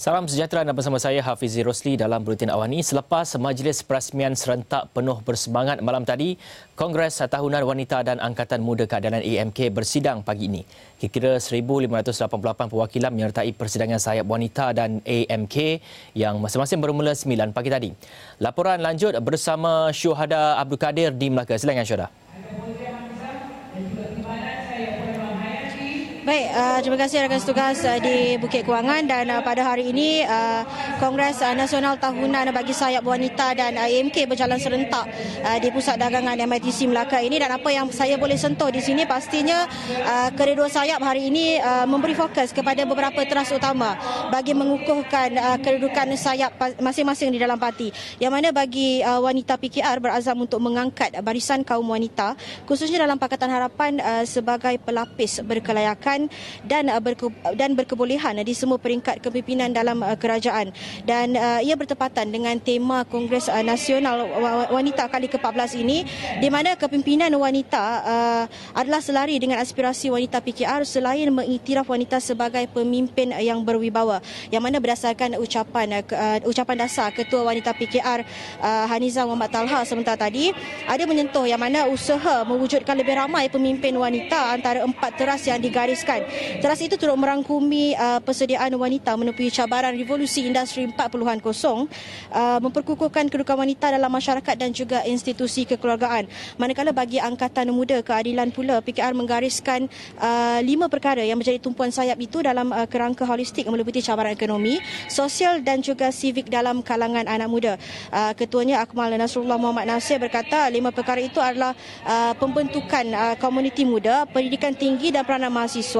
Salam sejahtera, anda bersama saya Hafiz Rosli dalam Buletin Awal ini. Selepas majlis perasmian serentak penuh bersemangat malam tadi, Kongres Tahunan Wanita dan Angkatan Muda Keadaran AMK bersidang pagi ini. Kira-kira 1,588 perwakilan menyertai persidangan sayap wanita dan AMK yang masing-masing bermula 9 pagi tadi. Laporan lanjut bersama Syuhada Abd Kadir di Melaka. Silakan Syuhada. Baik, terima kasih rakan setugas di Bukit Kewangan dan pada hari ini Kongres Nasional Tahunan bagi Sayap Wanita dan AMK berjalan serentak di Pusat Dagangan MITC Melaka ini, dan apa yang saya boleh sentuh di sini pastinya kedua sayap hari ini memberi fokus kepada beberapa teras utama bagi mengukuhkan kedudukan sayap masing-masing di dalam parti, yang mana bagi wanita PKR berazam untuk mengangkat barisan kaum wanita khususnya dalam Pakatan Harapan sebagai pelapis berkelayakan dan berkebolehan di semua peringkat kepimpinan dalam kerajaan, dan ia bertepatan dengan tema Kongres Nasional Wanita kali ke-14 ini, di mana kepimpinan wanita adalah selari dengan aspirasi wanita PKR selain mengiktiraf wanita sebagai pemimpin yang berwibawa, yang mana berdasarkan ucapan dasar Ketua Wanita PKR Haniza Muhammad Talha sebentar tadi ada menyentuh yang mana usaha mewujudkan lebih ramai pemimpin wanita antara empat teras yang digariskan. Teras itu turut merangkumi persediaan wanita menempuhi cabaran revolusi industri 4.0, memperkukuhkan kedudukan wanita dalam masyarakat dan juga institusi kekeluargaan. Manakala bagi Angkatan Muda Keadilan pula, PKR menggariskan 5 perkara yang menjadi tumpuan sayap itu dalam kerangka holistik meliputi cabaran ekonomi, sosial dan juga sivik dalam kalangan anak muda. Ketuanya Akmal Nasrullah Muhammad Nasir berkata 5 perkara itu adalah pembentukan komuniti muda, pendidikan tinggi dan peranan mahasiswa,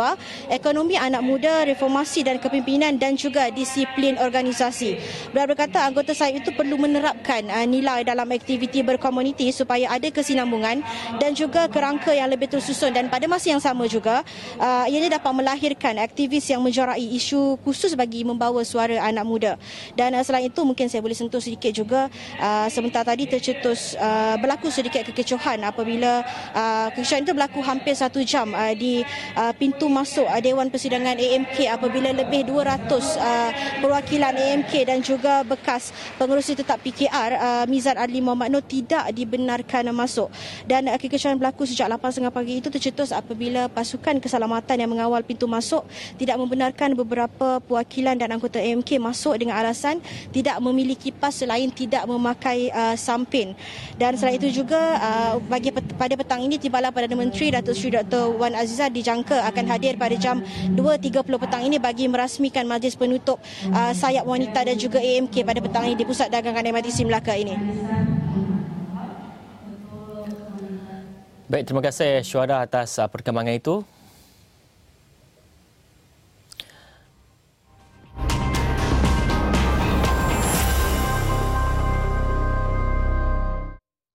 ekonomi anak muda, reformasi dan kepimpinan dan juga disiplin organisasi. Beliau berkata anggota sayap itu perlu menerapkan nilai dalam aktiviti berkomuniti supaya ada kesinambungan dan juga kerangka yang lebih tersusun, dan pada masa yang sama juga ianya dapat melahirkan aktivis yang menjuarai isu khusus bagi membawa suara anak muda. Dan selain itu mungkin saya boleh sentuh sedikit juga sebentar tadi tercetus berlaku sedikit kekecohan apabila kekecohan itu berlaku hampir 1 jam di pintu masuk Dewan Persidangan AMK apabila lebih 200 perwakilan AMK dan juga bekas pengurusi tetap PKR Mizar Ali Muhammad Nur tidak dibenarkan masuk, dan kekecohan berlaku sejak 8.30 pagi itu tercetus apabila pasukan keselamatan yang mengawal pintu masuk tidak membenarkan beberapa perwakilan dan anggota AMK masuk dengan alasan tidak memiliki pas selain tidak memakai sampin. Dan selain itu juga pada petang ini tibalah Perdana Menteri Datuk Seri Dr. Wan Azizah dijangka akan hadir pada jam 2.30 petang ini bagi merasmikan majlis penutup sayap wanita dan juga AMK pada petang ini di Pusat Dagangan MITC Melaka ini. Baik, terima kasih Syuhada atas perkembangan itu.